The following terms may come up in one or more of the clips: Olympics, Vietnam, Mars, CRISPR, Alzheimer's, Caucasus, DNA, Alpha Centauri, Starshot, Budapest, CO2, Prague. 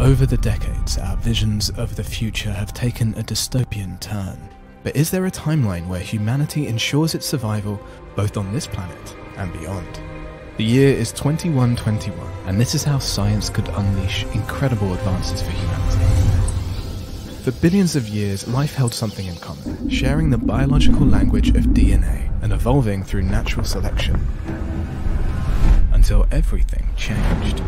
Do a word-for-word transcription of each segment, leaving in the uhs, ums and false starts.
Over the decades, our visions of the future have taken a dystopian turn. But is there a timeline where humanity ensures its survival both on this planet and beyond? The year is twenty-one twenty-one, and this is how science could unleash incredible advances for humanity. For billions of years, life held something in common, sharing the biological language of D N A and evolving through natural selection. Until everything changed.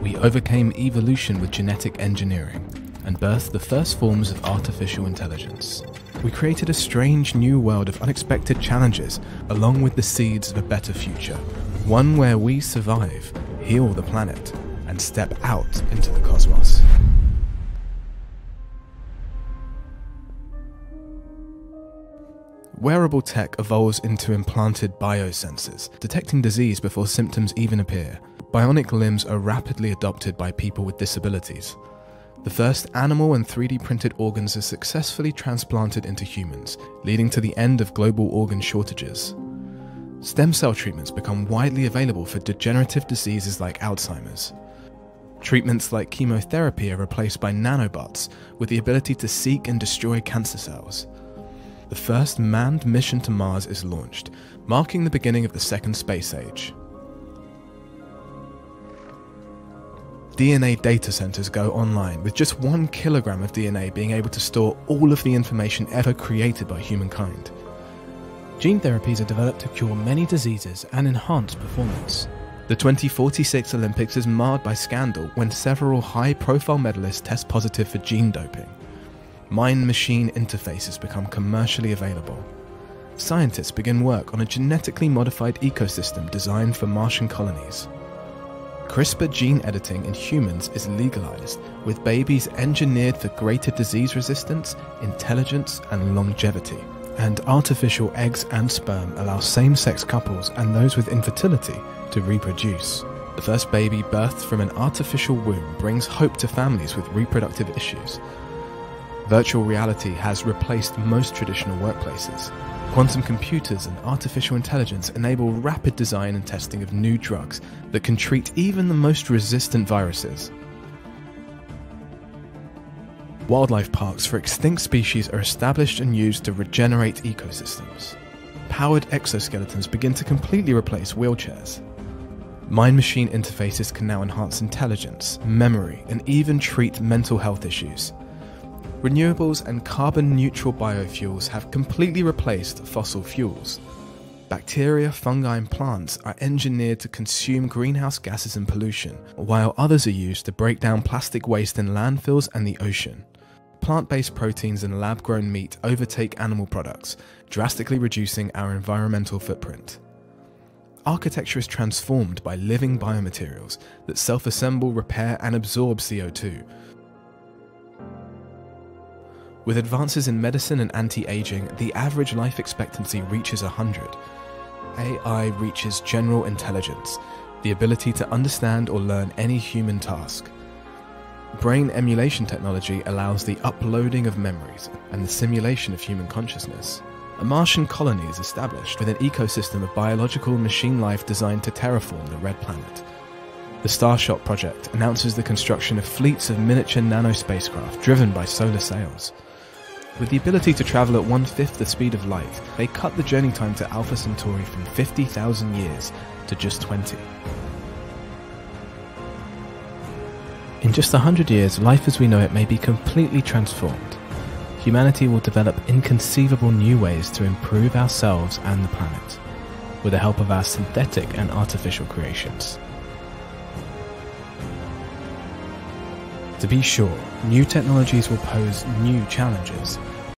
We overcame evolution with genetic engineering and birthed the first forms of artificial intelligence. We created a strange new world of unexpected challenges, along with the seeds of a better future, one where we survive, heal the planet, and step out into the cosmos. Wearable tech evolves into implanted biosensors, detecting disease before symptoms even appear. Bionic limbs are rapidly adopted by people with disabilities. The first animal and three D printed organs are successfully transplanted into humans, leading to the end of global organ shortages. Stem cell treatments become widely available for degenerative diseases like Alzheimer's. Treatments like chemotherapy are replaced by nanobots with the ability to seek and destroy cancer cells. The first manned mission to Mars is launched, marking the beginning of the second space age. D N A data centers go online, with just one kilogram of D N A being able to store all of the information ever created by humankind. Gene therapies are developed to cure many diseases and enhance performance. The twenty forty-six Olympics is marred by scandal when several high-profile medalists test positive for gene doping. Mind-machine interfaces become commercially available. Scientists begin work on a genetically modified ecosystem designed for Martian colonies. CRISPR gene editing in humans is legalized, with babies engineered for greater disease resistance, intelligence, and longevity. And artificial eggs and sperm allow same-sex couples and those with infertility to reproduce. The first baby birthed from an artificial womb brings hope to families with reproductive issues. Virtual reality has replaced most traditional workplaces. Quantum computers and artificial intelligence enable rapid design and testing of new drugs that can treat even the most resistant viruses. Wildlife parks for extinct species are established and used to regenerate ecosystems. Powered exoskeletons begin to completely replace wheelchairs. Mind-machine interfaces can now enhance intelligence, memory, and even treat mental health issues. Renewables and carbon-neutral biofuels have completely replaced fossil fuels. Bacteria, fungi, and plants are engineered to consume greenhouse gases and pollution, while others are used to break down plastic waste in landfills and the ocean. Plant-based proteins and lab-grown meat overtake animal products, drastically reducing our environmental footprint. Architecture is transformed by living biomaterials that self-assemble, repair, and absorb C O two. With advances in medicine and anti-aging, the average life expectancy reaches one hundred. A I reaches general intelligence, the ability to understand or learn any human task. Brain emulation technology allows the uploading of memories and the simulation of human consciousness. A Martian colony is established with an ecosystem of biological machine life designed to terraform the red planet. The Starshot project announces the construction of fleets of miniature nano-spacecraft driven by solar sails. With the ability to travel at one-fifth the speed of light, they cut the journey time to Alpha Centauri from fifty thousand years to just twenty. In just one hundred years, life as we know it may be completely transformed. Humanity will develop inconceivable new ways to improve ourselves and the planet, with the help of our synthetic and artificial creations. To be sure, new technologies will pose new challenges.